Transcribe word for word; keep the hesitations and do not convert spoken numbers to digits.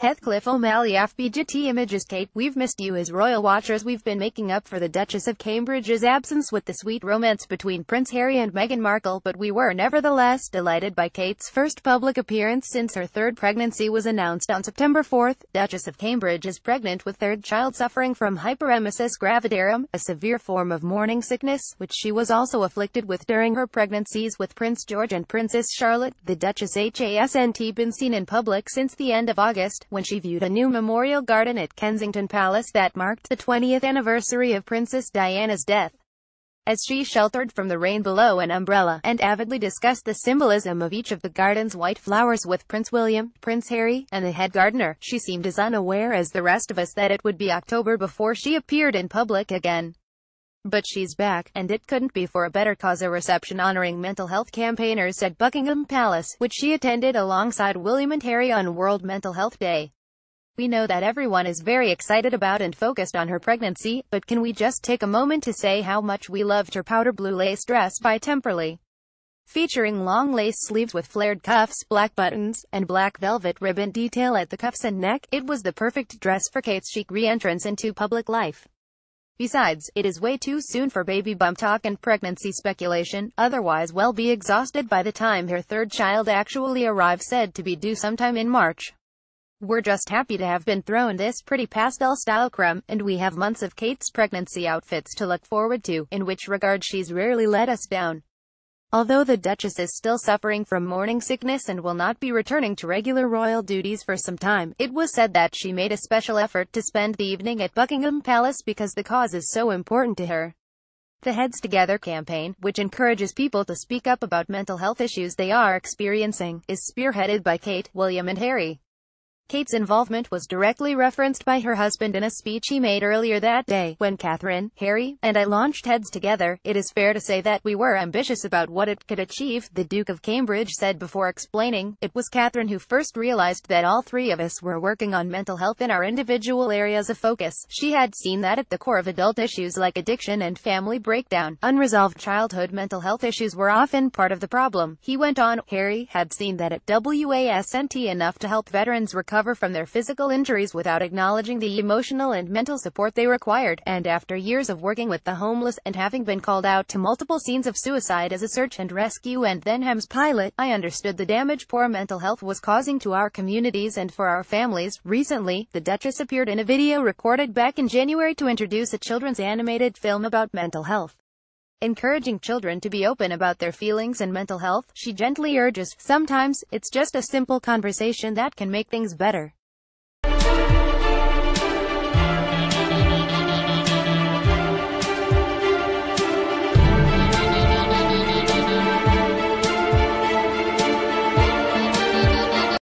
Heathcliff O'Malley A F P Getty Images. Kate, we've missed you. As royal watchers, we've been making up for the Duchess of Cambridge's absence with the sweet romance between Prince Harry and Meghan Markle, but we were nevertheless delighted by Kate's first public appearance since her third pregnancy was announced on September fourth. Duchess of Cambridge is pregnant with third child, suffering from hyperemesis gravidarum, a severe form of morning sickness, which she was also afflicted with during her pregnancies with Prince George and Princess Charlotte. The Duchess hasn't been seen in public since the end of August, when she viewed a new memorial garden at Kensington Palace that marked the twentieth anniversary of Princess Diana's death, as she sheltered from the rain below an umbrella, and avidly discussed the symbolism of each of the garden's white flowers with Prince William, Prince Harry, and the head gardener. She seemed as unaware as the rest of us that it would be October before she appeared in public again. But she's back, and it couldn't be for a better cause. A reception honoring mental health campaigners at Buckingham Palace, which she attended alongside William and Harry on World Mental Health Day. We know that everyone is very excited about and focused on her pregnancy, but can we just take a moment to say how much we loved her powder blue lace dress by Temperley, featuring long lace sleeves with flared cuffs, black buttons, and black velvet ribbon detail at the cuffs and neck? It was the perfect dress for Kate's chic re-entrance into public life. Besides, it is way too soon for baby bump talk and pregnancy speculation, otherwise we'll be exhausted by the time her third child actually arrives, said to be due sometime in March. We're just happy to have been thrown this pretty pastel-style crumb, and we have months of Kate's pregnancy outfits to look forward to, in which regard she's rarely let us down. Although the Duchess is still suffering from morning sickness and will not be returning to regular royal duties for some time, it was said that she made a special effort to spend the evening at Buckingham Palace because the cause is so important to her. The Heads Together campaign, which encourages people to speak up about mental health issues they are experiencing, is spearheaded by Kate, William and Harry. Kate's involvement was directly referenced by her husband in a speech he made earlier that day. When Catherine, Harry, and I launched Heads Together, it is fair to say that we were ambitious about what it could achieve, the Duke of Cambridge said before explaining. It was Catherine who first realized that all three of us were working on mental health in our individual areas of focus. She had seen that at the core of adult issues like addiction and family breakdown, unresolved childhood mental health issues were often part of the problem. He went on, Harry had seen that at wasn't enough to help veterans recover from their physical injuries without acknowledging the emotional and mental support they required, and after years of working with the homeless, and having been called out to multiple scenes of suicide as a search and rescue and then H A M's pilot, I understood the damage poor mental health was causing to our communities and for our families. Recently, the Duchess appeared in a video recorded back in January to introduce a children's animated film about mental health. Encouraging children to be open about their feelings and mental health, she gently urges, sometimes it's just a simple conversation that can make things better.